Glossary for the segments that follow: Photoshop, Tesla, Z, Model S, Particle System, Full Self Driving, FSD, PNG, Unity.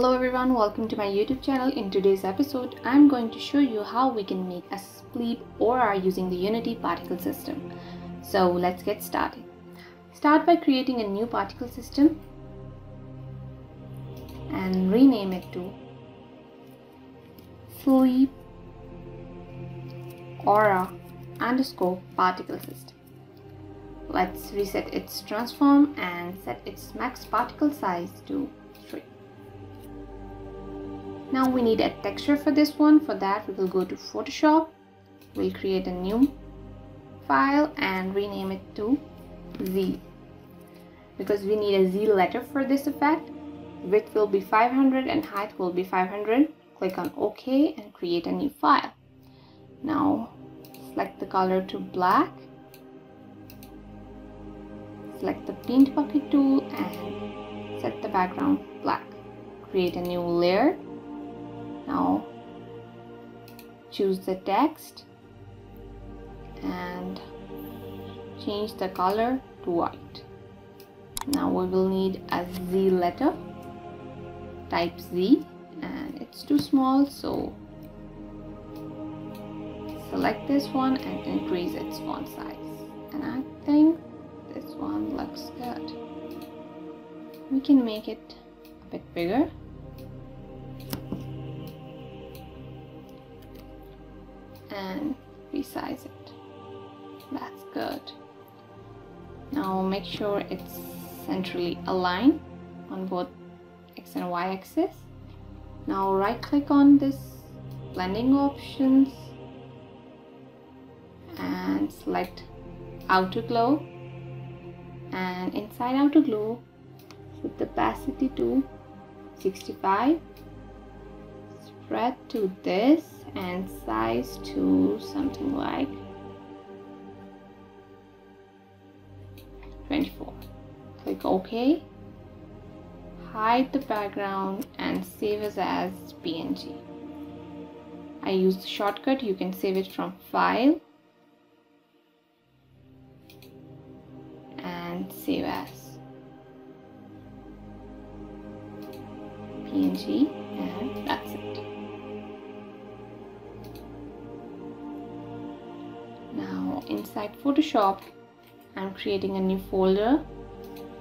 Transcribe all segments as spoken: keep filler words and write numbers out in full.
Hello everyone, welcome to my YouTube channel. In today's episode, I'm going to show you how we can make a split aura using the Unity particle system. So let's get started. Start by creating a new particle system and rename it to split aura underscore particle system. Let's reset its transform and set its max particle size to three. Now we need a texture for this one. For that, we will go to Photoshop. We'll create a new file and rename it to Z, because we need a Z letter for this effect. Width will be five hundred and height will be five hundred. Click on OK and create a new file. Now select the color to black. Select the paint bucket tool and set the background black. Create a new layer. Now choose the text and change the color to white. Now we will need a Z letter. Type Z, and it's too small, so select this one and increase its font size. And I think this one looks good. We can make it a bit bigger. And resize it. That's good. Now make sure it's centrally aligned on both x and y axis. Now right click on this blending options and select outer glow, and inside outer glow set the opacity to sixty-five, spread to this and size to something like twenty-four. Click OK, hide the background and save it as P N G. I use the shortcut, you can save it from File and Save As P N G, and that's it. Now inside Photoshop, I'm creating a new folder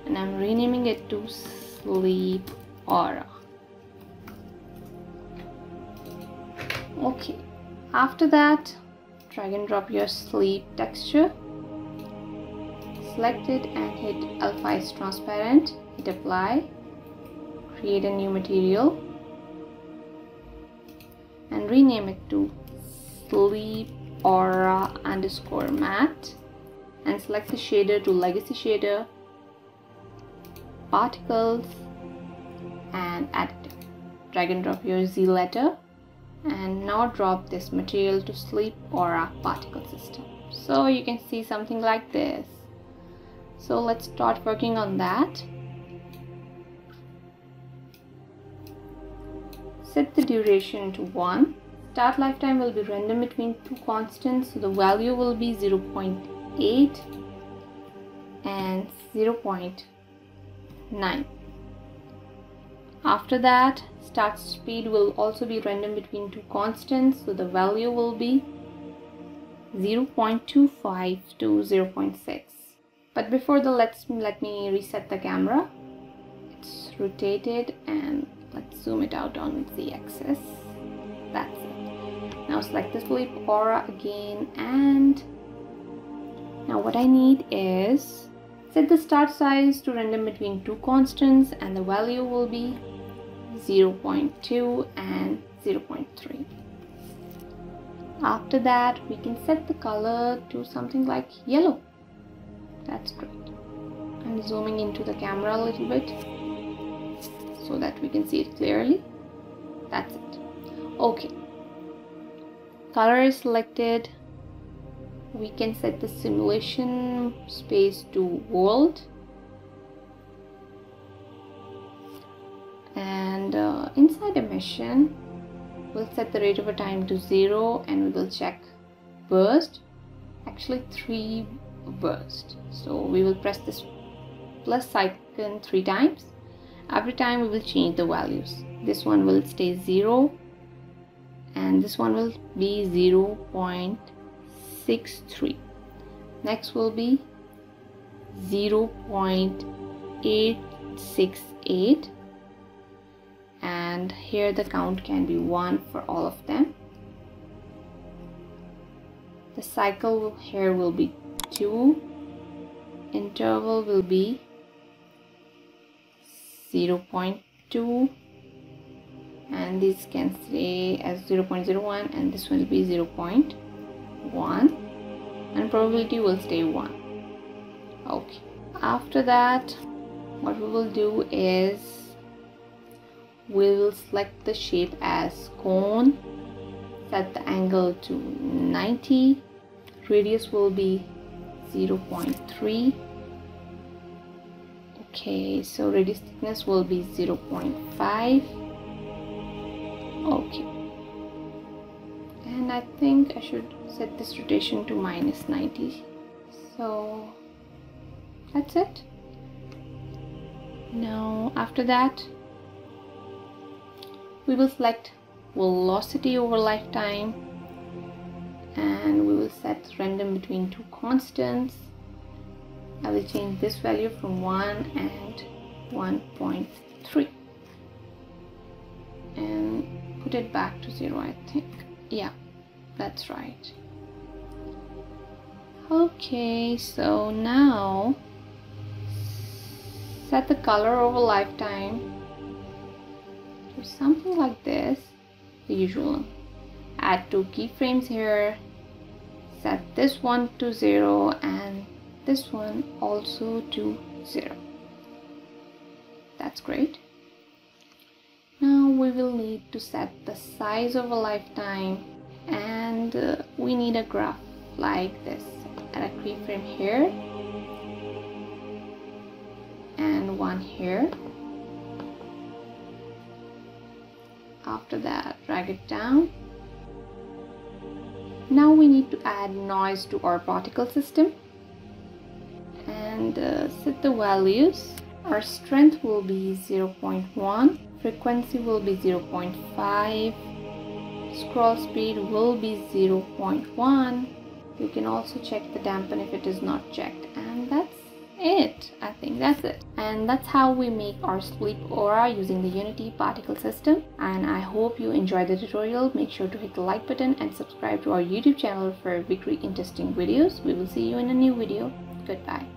and I'm renaming it to Split Aura. Okay, after that, drag and drop your split texture. Select it and hit Alpha is transparent, hit apply, create a new material and rename it to Split Aura underscore matte, and select the shader to legacy shader, particles, and add it. Drag and drop your Z letter and now drop this material to Split Aura particle system. So you can see something like this. So let's start working on that. Set the duration to one. Start lifetime will be random between two constants, so the value will be zero point eight and zero point nine. After that, start speed will also be random between two constants, so the value will be zero point two five to zero point six. But before that, let's let me reset the camera. It's rotated, and let's zoom it out on the axis. That's it. Now select the Split Aura again, and now what I need is set the start size to random between two constants, and the value will be zero point two and zero point three. After that, we can set the color to something like yellow. That's great. I'm zooming into the camera a little bit so that we can see it clearly. That's it. Okay. Color is selected. We can set the simulation space to world, and uh, inside emission we'll set the rate over time to zero, and we will check burst, actually three burst. So we will press this plus icon three times. Every time we will change the values. this one will stay zero, and this one will be zero point six three. Next will be zero point eight six eight, and here the count can be one for all of them. The cycle here will be two, interval will be zero point two, and this can stay as zero point zero one, and this will be zero point one, and probability will stay one. Okay, after that what we will do is we will select the shape as cone, set the angle to ninety, radius will be zero point three. Okay, so radius thickness will be zero point five. Okay, and I think I should set this rotation to minus ninety. So that's it. Now after that we will select velocity over lifetime, and we will set random between two constants. I will change this value from one and one point three and put it back to zero, I think. Yeah, that's right. Okay, so now set the color over lifetime to something like this, the usual one. Add two keyframes here, set this one to zero and this one also to zero. That's great. Now we will need to set the size over lifetime, and uh, we need a graph like this. Add a keyframe here and one here. After that, drag it down. Now we need to add noise to our particle system, and uh, set the values. Our strength will be zero point one, frequency will be zero point five, scroll speed will be zero point one. You can also check the dampen if it is not checked, and that's it. I think that's it, and that's how we make our sleep aura using the Unity particle system. And I hope you enjoyed the tutorial. Make sure to hit the like button and subscribe to our YouTube channel for weekly interesting videos. We will see you in a new video. Goodbye.